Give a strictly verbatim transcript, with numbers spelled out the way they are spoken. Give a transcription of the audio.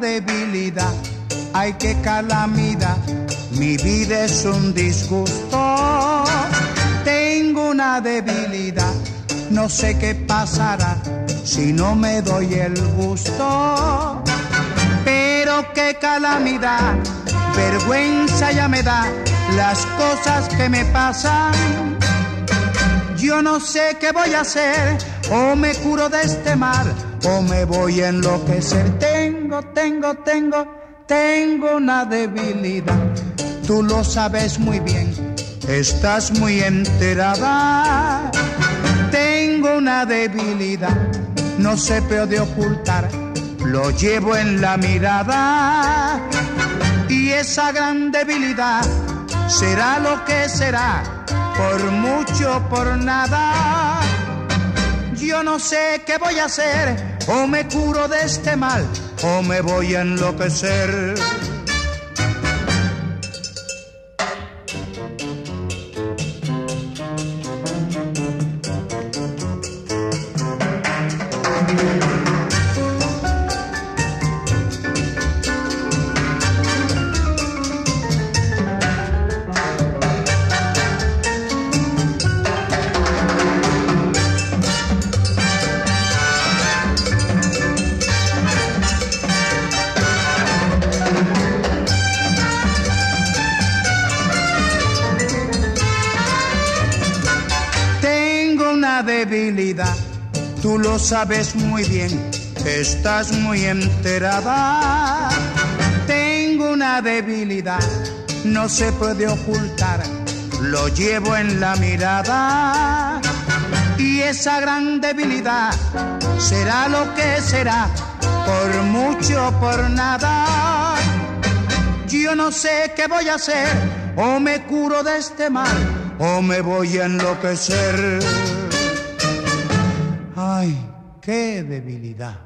debilidad, ay qué calamidad, mi vida es un disgusto. Tengo una debilidad, no sé qué pasará si no me doy el gusto. Pero qué calamidad, vergüenza ya me da las cosas que me pasan. Yo no sé qué voy a hacer, o me curo de este mal, o me voy a enloquecer. Tengo, tengo, tengo, tengo una debilidad. Tú lo sabes muy bien, estás muy enterada. Tengo una debilidad, no se puede ocultar, lo llevo en la mirada. Y esa gran debilidad será lo que será, por mucho, por nada. Yo no sé qué voy a hacer, o me curo de este mal, o me voy a enloquecer. Debilidad, tú lo sabes muy bien, estás muy enterada. Tengo una debilidad, no se puede ocultar, lo llevo en la mirada. Y esa gran debilidad será lo que será, por mucho, por nada. Yo no sé qué voy a hacer, o me curo de este mal, o me voy a enloquecer. ¡Ay, qué debilidad!